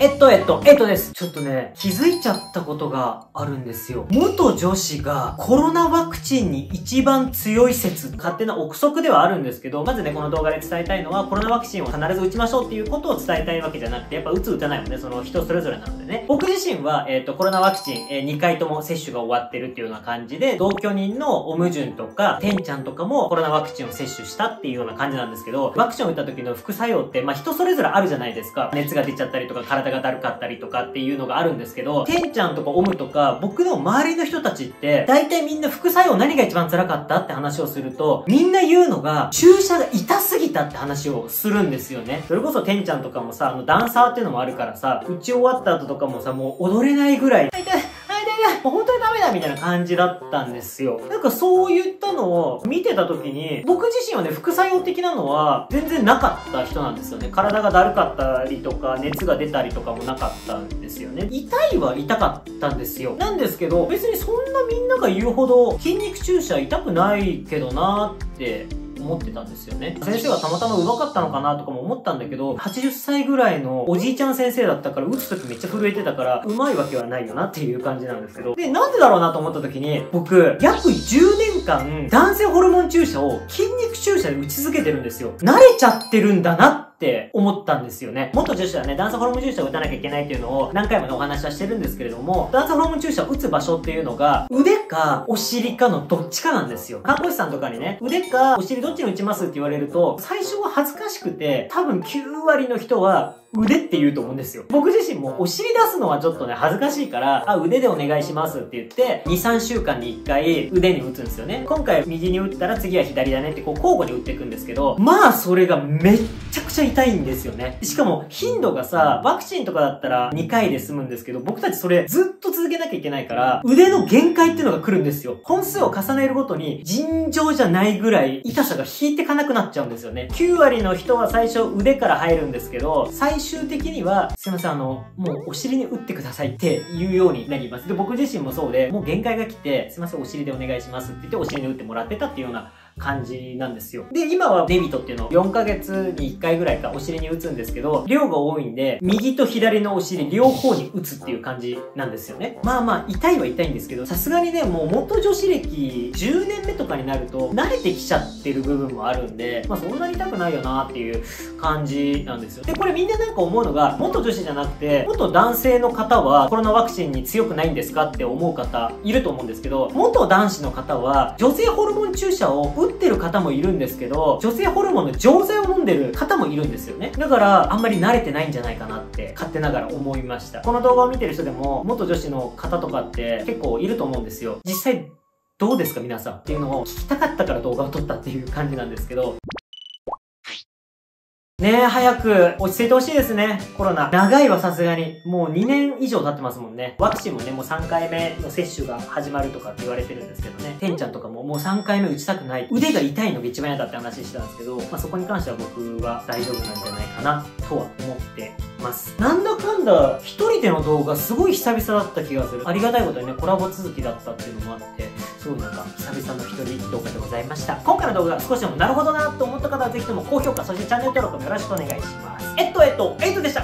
です。ちょっとね、気づいちゃったことがあるんですよ。元女子がコロナワクチンに一番強い説、勝手な憶測ではあるんですけど、まずね、この動画で伝えたいのは、コロナワクチンを必ず打ちましょうっていうことを伝えたいわけじゃなくて、やっぱ打つ打たないもね、その人それぞれなのでね。僕自身は、コロナワクチン、2回とも接種が終わってるっていうような感じで、同居人のおむじゅんとか、てんちゃんとかもコロナワクチンを接種したっていうような感じなんですけど、ワクチンを打った時の副作用って、まあ、人それぞれあるじゃないですか。熱が出ちゃったりとか、体がだるかったりとかっていうのがあるんですけど、てんちゃんとかオムとか僕の周りの人たちって大体みんな副作用何が一番辛かったって話をすると、みんな言うのが注射が痛すぎたって話をするんですよね。それこそてんちゃんとかもさ、ダンサーっていうのもあるからさ、打ち終わった後とかもさ、もう踊れないぐらいもう本当にダメだみたいな感じだったんですよ。なんかそういったのを見てた時に、僕自身はね、副作用的なのは全然なかった人なんですよね。体がだるかったりとか、熱が出たりとかもなかったんですよね。痛いは痛かったんですよ。なんですけど、別にそんなみんなが言うほど筋肉注射痛くないけどなーって思ってたんですよね。先生がたまたま上手かったのかなとかも思ったんだけど、80歳ぐらいのおじいちゃん先生だったから、打つ時めっちゃ震えてたから、上手いわけはないよなっていう感じなんですけど。で、なんでだろうなと思った時に、僕、約10年間、男性ホルモン注射を筋肉注射で打ち続けてるんですよ。慣れちゃってるんだなって思ったんですよね。元女子はね、男性ホルモン注射を打たなきゃいけないっていうのを何回もね、お話はしてるんですけれども、男性ホルモン注射を打つ場所っていうのが、腕かお尻かのどっちかなんですよ。看護師さんとかにね、腕かお尻どっちに打ちますって言われると、最初は恥ずかしくて、多分9割の人は、腕って言うと思うんですよ。僕自身もお尻出すのはちょっとね、恥ずかしいから、あ、腕でお願いしますって言って、2、3週間に1回腕に打つんですよね。今回右に打ったら次は左だねってこう交互に打っていくんですけど、まあそれがめっちゃくちゃ痛いんですよね。しかも頻度がさ、ワクチンとかだったら2回で済むんですけど、僕たちそれずっと続けなきゃいけないから、腕の限界っていうのが来るんですよ。本数を重ねるごとに尋常じゃないぐらい痛さが引いてかなくなっちゃうんですよね。9割の人は最初腕から入るんですけど、最終的には、すいません、もうお尻に打ってくださいって言うようになります。で、僕自身もそうで、もう限界が来て、すいません、お尻でお願いしますって言って、お尻に打ってもらってたっていうような感じなんですよ。で、今はデビトっていうのを4ヶ月に1回ぐらいかお尻に打つんですけど、量が多いんで、右と左のお尻両方に打つっていう感じなんですよね。まあまあ、痛いは痛いんですけど、さすがにね、もう元女子歴10年目とかになると、慣れてきちゃってる部分もあるんで、まあそんなに痛くないよなっていう感じなんですよ。で、これみんななんか思うのが、元女子じゃなくて、元男性の方はコロナワクチンに強くないんですかって思う方いると思うんですけど、元男子の方は、女性ホルモン注射を打ってる方もいるんですけど、女性ホルモンの錠剤を飲んでる方もいるんですよね。だから、あんまり慣れてないんじゃないかなって、勝手ながら思いました。この動画を見てる人でも、元女子の方とかって結構いると思うんですよ。実際、どうですか皆さんっていうのを聞きたかったから動画を撮ったっていう感じなんですけど、ねえ、早く落ち着いてほしいですね。コロナ。長いはさすがに。もう2年以上経ってますもんね。ワクチンもね、もう3回目の接種が始まるとかって言われてるんですけどね。てんちゃんとかももう3回目打ちたくない。腕が痛いのが一番嫌だって話してたんですけど、まあそこに関しては僕は大丈夫なんじゃないかな、とは思ってます。なんだかんだ、一人での動画すごい久々だった気がする。ありがたいことにね、コラボ続きだったっていうのもあって、すごいなんか久々の一人動画でございました。今回の動画が少しでもなるほどなと思った方はぜひとも高評価、そしてチャンネル登録よろしくお願いします。でした。